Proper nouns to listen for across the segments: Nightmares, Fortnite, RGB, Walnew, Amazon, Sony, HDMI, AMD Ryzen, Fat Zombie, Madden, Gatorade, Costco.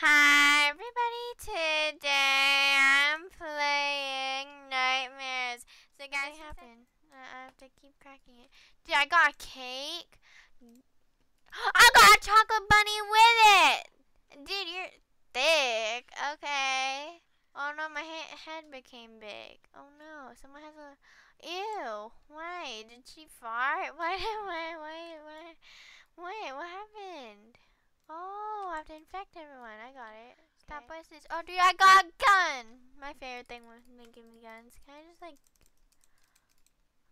Hi everybody, today I'm playing Nightmares. So guys, what happened? I have to keep cracking it. Dude, I got a cake. I got a chocolate bunny with it! Dude, you're thick. Okay. Oh no, my head became big. Oh no, someone has a... Ew, why? Did she fart? Wait, what happened? Oh, I have to infect everyone. I got it. Stop voices. Oh, dude, I got a gun! My favorite thing was when they give me guns. Can I just, like...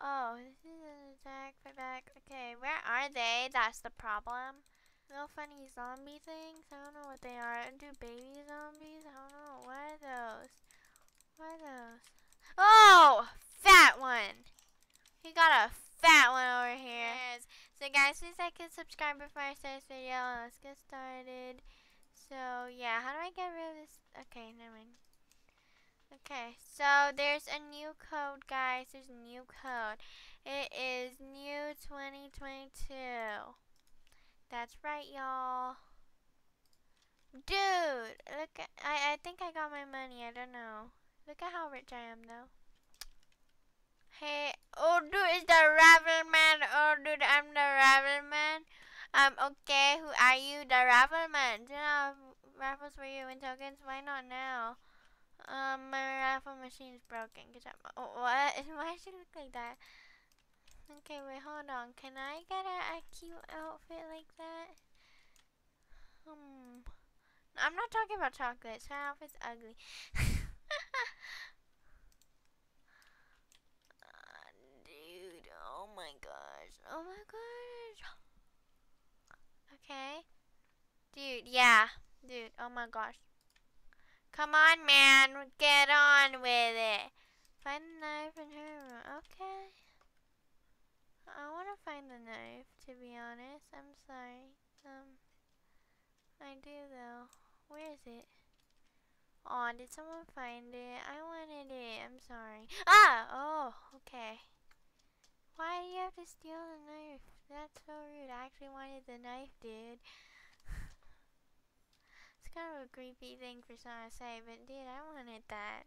Oh, this is an attack. Fight back. Okay, where are they? That's the problem. Little funny zombie things. I don't know what they are. Do baby zombies? I don't know. What are those? Oh! Fat one! He got a fat one over here. So guys, please like and subscribe before I start this video. Let's get started. So yeah, how do I get rid of this? Okay, never mind. Okay, so there's a new code, guys. There's a new code. It is new 2022. That's right, y'all. Dude, look at, I think I got my money. I don't know. Look at how rich I am, though. Hey, oh, dude, it's the Ravel Man. Oh, dude, I'm the Ravel Man. Okay, who are you? The Ravel Man. Do you know raffles for you in tokens? Why not now? My raffle machine is broken. Good job. Oh, what? Why does she look like that? Okay, wait, hold on. Can I get a cute outfit like that? I'm not talking about chocolates. Her outfit's ugly. Dude, oh my gosh. Oh my gosh. Okay. Dude, yeah. Dude, oh my gosh. Come on, man. Get on with it. Find a knife in her room. Okay. I want to find the knife, to be honest. I'm sorry. I do, though. Where is it? Aw, did someone find it? I wanted it. I'm sorry. Ah! Oh, okay. Why do you have to steal the knife? That's so rude. I actually wanted the knife, dude. It's kind of a creepy thing for someone to say, but dude, I wanted that.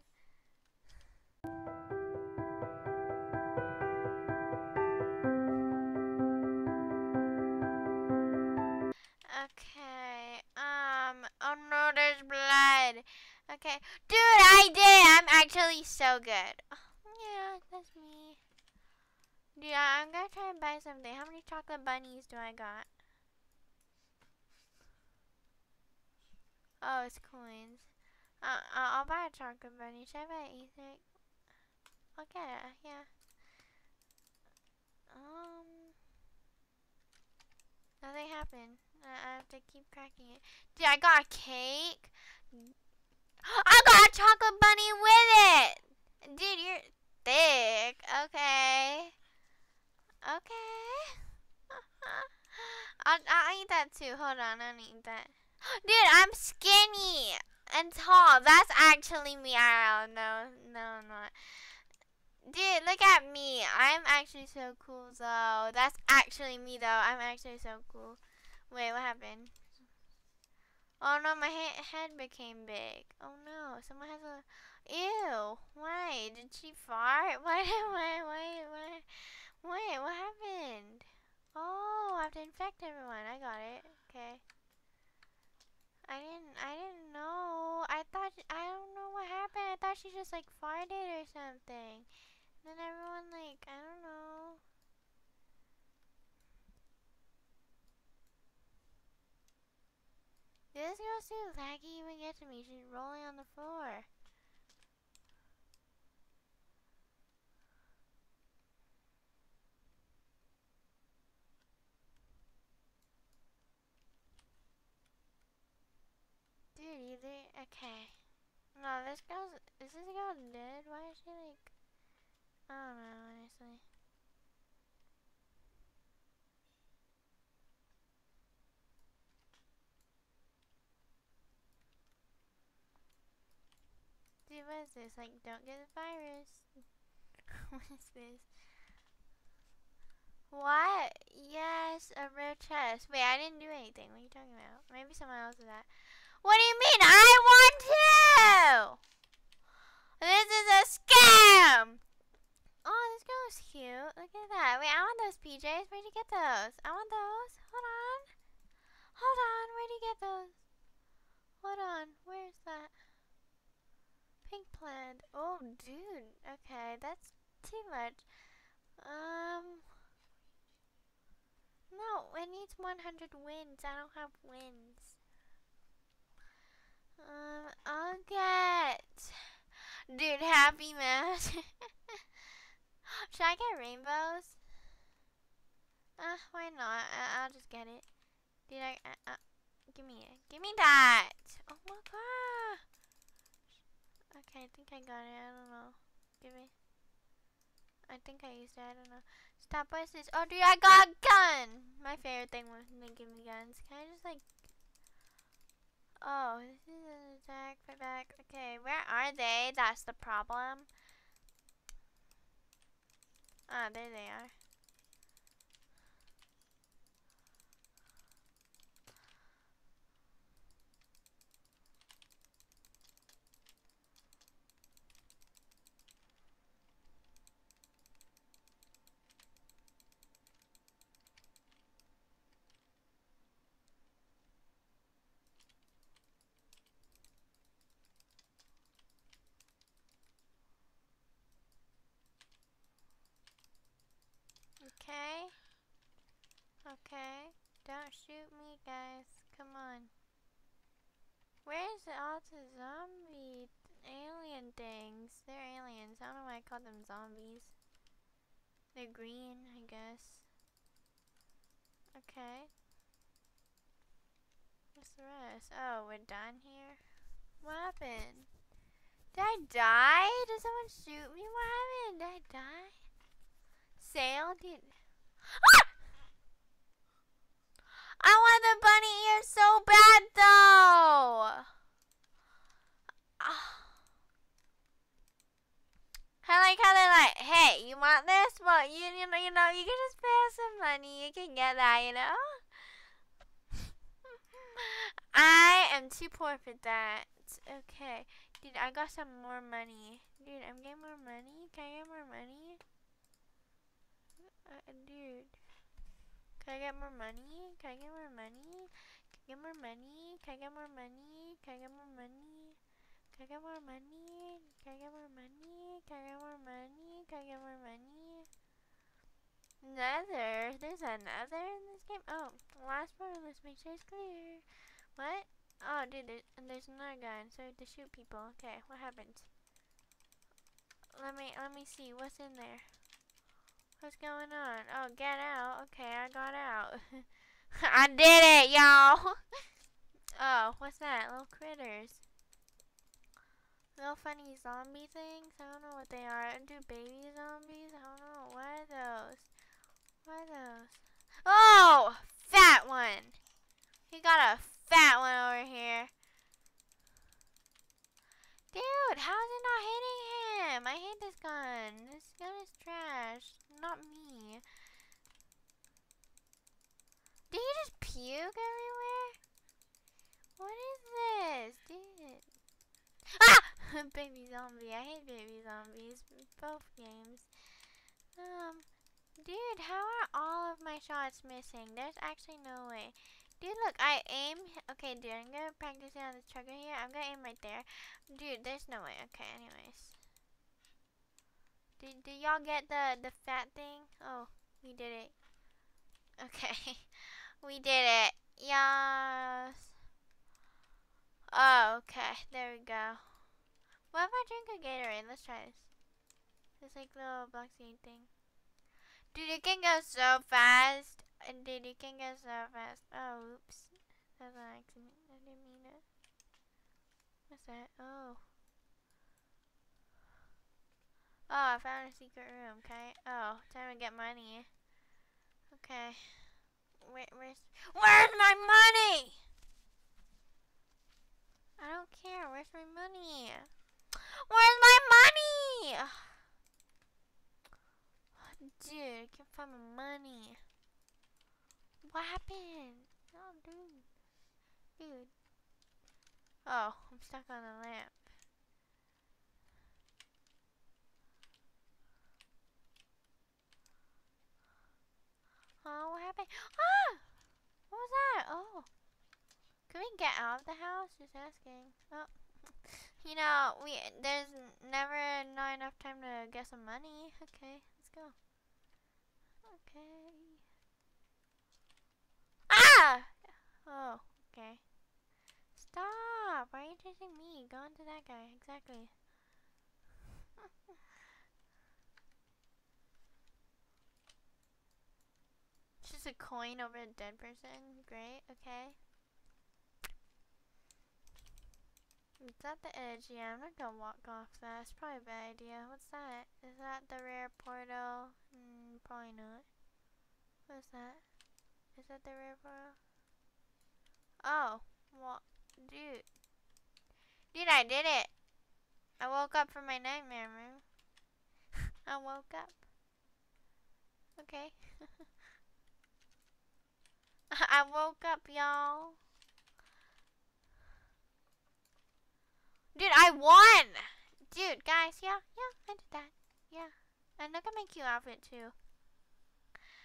Okay, oh no, there's blood. Okay, dude, I did. I'm actually so good. Oh, yeah, that's me. Dude, I'm gonna try and buy something. How many chocolate bunnies do I got? Oh, it's coins. I'll buy a chocolate bunny. Should I buy an Easter egg? I'll get it, yeah. Nothing happened. I have to keep cracking it. Dude, I got a cake. I got a chocolate bunny with it! Dude, you're thick. Okay. Okay. I'll eat that too. Hold on, I'll eat that. Dude, I'm skinny and tall. That's actually me. I don't know. No, I'm not. Dude, look at me. I'm actually so cool, though. That's actually me, though. I'm actually so cool. Wait, what happened? Oh, no, my head became big. Oh, no. Someone has a... Ew. Why? Did she fart? Wait, what happened? Oh, I have to infect everyone. I got it. Okay. I didn't know. I thought, I don't know what happened. I thought she just like farted or something. And then everyone like, I don't know. Did this girl too laggy even get to me? She's rolling on the floor. Okay. No, is this girl dead? Why is she like, I don't know, honestly. Dude, what is this? Like, don't get the virus. What is this? What? Yes, a rare chest. Wait, I didn't do anything. What are you talking about? Maybe someone else did that. What do you mean? I want to! This is a scam! Oh, this girl is cute. Look at that. Wait, I want those PJs. Where'd you get those? I want those. Hold on. Hold on. Where'd you get those? Hold on. Where's that? Pink plant. Oh, dude. Okay, that's too much. No, it needs 100 wins. I don't have wins. I'll get... Dude, happy mask. Should I get rainbows? Why not? I'll just get it. Dude, give me it. Give me that! Oh my god! Okay, I think I got it. I don't know. Give me. I think I used it. I don't know. Stop voices. Oh, dude, I got a gun! My favorite thing was when they give me guns. Can I just, like... Oh, this is an attack. Fight back. Okay, where are they? That's the problem. Ah, there they are. Okay, don't shoot me, guys. Come on. Where's all the zombie alien things? They're aliens. I don't know why I call them zombies. They're green, I guess. Okay. What's the rest? Oh, we're done here? What happened? Did I die? Did someone shoot me? What happened? Did I die? Sail? Did... Ah! I want the bunny ears so bad, though! Oh. I like how they're like, hey, you want this? Well, you know, you can just pay us some money. You can get that, you know? I am too poor for that. Okay. Dude, I got some more money. Dude, I'm getting more money. Can I get more money? Dude. Can I get more money? Can I get more money? Can I get more money? Can I get more money? Can I get more money? Can I get more money? Can I get more money? Can I get more money? Can I get more money? Another? There's another in this game? Oh, last one. Let's make sure it's clear. What? Oh, dude, there's another gun. So I have to shoot people. Okay, what happens? Let me see. What's in there? What's going on? Oh, get out. Okay, I got out. I did it, y'all! Oh, what's that? Little critters. Little funny zombie things? I don't know what they are. Do baby zombies? I don't know. What are those? What are those? Oh! Fat one! You got a fat one over here. Dude, how is it not hitting him? I hate this gun. This gun is trash. Not me. Did he just puke everywhere? What is this? Dude. Ah! Baby zombie. I hate baby zombies. Both games. Dude, how are all of my shots missing? There's actually no way. Dude, look, I aim. Okay, dude, I'm gonna practice it on the trigger here. I'm gonna aim right there. Dude, there's no way. Okay, anyways. Did y'all get the fat thing? Oh, we did it. Okay, we did it. Yes. Oh, okay, there we go. What if I drink a Gatorade? Let's try this. This like little boxy thing. Dude, it can go so fast. Dude, you can go so fast. Oh, oops. That was an accident. I didn't mean it. What's that? Oh. Oh, I found a secret room. Okay. Oh, time to get money. Okay. Where's my money? I don't care. Where's my money? Where's my money? Oh, dude, I can't find my money. What happened? No, dude. Dude. Oh, I'm stuck on the lamp. Oh, what happened? Ah! What was that? Oh. Can we get out of the house? Just asking. Oh. You know, there's never not enough time to get some money. Okay, let's go. Okay. Ah! Oh, okay. Stop! Why are you chasing me? Go into that guy. Exactly. It's just a coin over a dead person. Great. Okay. It's at the edge. Yeah, I'm not gonna walk off that. It's probably a bad idea. What's that? Is that the rare portal? Probably not. What's that? Is that the rare portal? Oh. What? Dude, I did it. I woke up from my nightmare room. I woke up. Okay. I woke up, y'all. Dude, I won! Dude, guys, yeah, I did that. Yeah. And look at my cute outfit, too.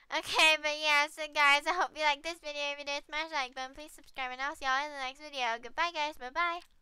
Okay, but yeah, so guys, I hope you liked this video. If you did, smash the like button, please subscribe, and I'll see y'all in the next video. Goodbye, guys. Bye-bye.